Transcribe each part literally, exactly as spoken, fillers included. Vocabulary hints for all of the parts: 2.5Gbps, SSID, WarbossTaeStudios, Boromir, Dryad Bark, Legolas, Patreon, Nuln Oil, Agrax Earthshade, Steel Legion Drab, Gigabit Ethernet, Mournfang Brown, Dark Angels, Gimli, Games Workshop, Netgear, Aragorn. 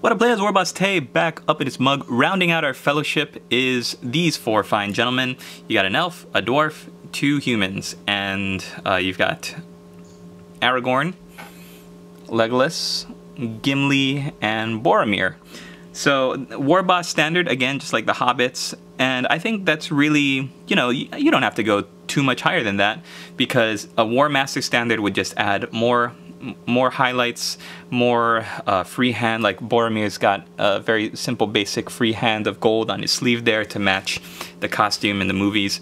What up players, WarbossTae back up in his mug. Rounding out our fellowship is these four fine gentlemen. You got an elf, a dwarf, two humans, and uh, you've got Aragorn, Legolas, Gimli, and Boromir. So Warboss standard, again, just like the Hobbits, and I think that's really, you know, you don't have to go too much higher than that, because a War Master standard would just add more more highlights, more uh, freehand. Like Boromir's got a very simple basic freehand of gold on his sleeve there to match the costume in the movies.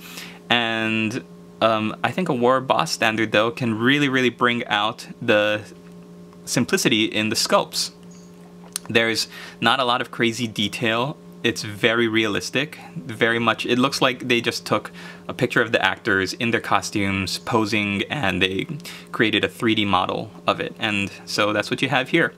And um, I think a Warboss standard though can really really bring out the simplicity in the sculpts. There's not a lot of crazy detail. It's very realistic, very much. It looks like they just took a picture of the actors in their costumes posing and they created a three D model of it. And so that's what you have here.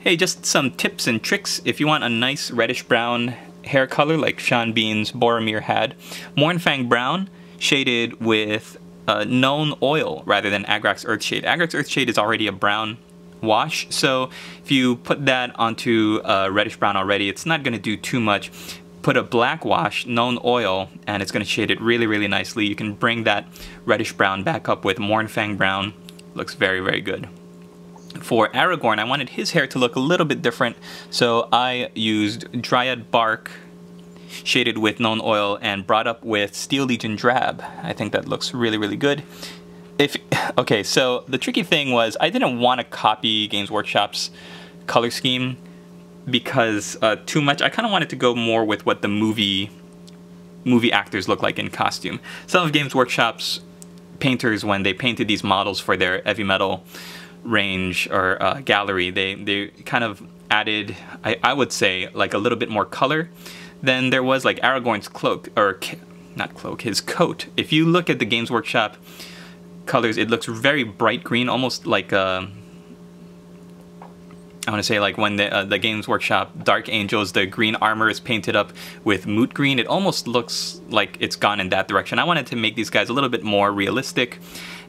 Hey, just some tips and tricks. If you want a nice reddish brown hair color like Sean Bean's Boromir had, Mournfang Brown shaded with uh, Nuln Oil rather than Agrax Earthshade. Agrax Earthshade is already a brown wash, so if you put that onto uh, reddish brown already, it's not going to do too much. Put a black wash, Nuln Oil, and it's going to shade it really really nicely. You can bring that reddish brown back up with Mournfang Brown. Looks very very good. For Aragorn, I wanted his hair to look a little bit different, so I used Dryad Bark shaded with Nuln Oil and brought up with Steel Legion Drab. I think that looks really really good. If, okay, so the tricky thing was I didn't want to copy Games Workshop's color scheme because uh, too much. I kind of wanted to go more with what the movie movie actors look like in costume. Some of Games Workshop's painters, when they painted these models for their heavy metal range or uh, gallery, they, they kind of added, I, I would say, like a little bit more color than there was. Like Aragorn's cloak, or not cloak, his coat. If you look at the Games Workshop colors, it looks very bright green, almost like uh, I want to say like when the, uh, the Games Workshop Dark Angels, the green armor is painted up with moot green. It almost looks like it's gone in that direction. I wanted to make these guys a little bit more realistic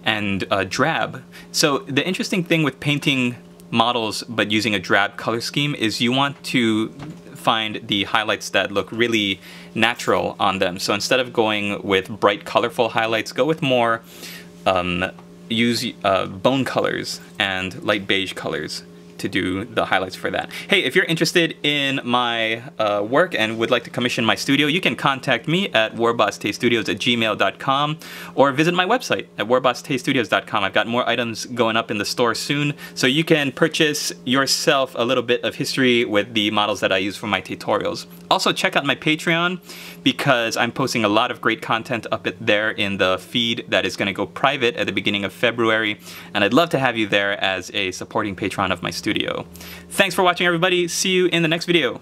and uh, drab. So the interesting thing with painting models but using a drab color scheme is you want to find the highlights that look really natural on them. So instead of going with bright colorful highlights, go with more Um, use uh, bone colors and light beige colors to do the highlights for that. Hey, if you're interested in my uh, work and would like to commission my studio, you can contact me at WarbossTaeStudios at gmail dot com or visit my website at WarbossTaeStudios dot com. I've got more items going up in the store soon, so you can purchase yourself a little bit of history with the models that I use for my tutorials. Also, check out my Patreon, because I'm posting a lot of great content up there in the feed that is going to go private at the beginning of February, and I'd love to have you there as a supporting patron of my studio. Thanks for watching, everybody. See you in the next video.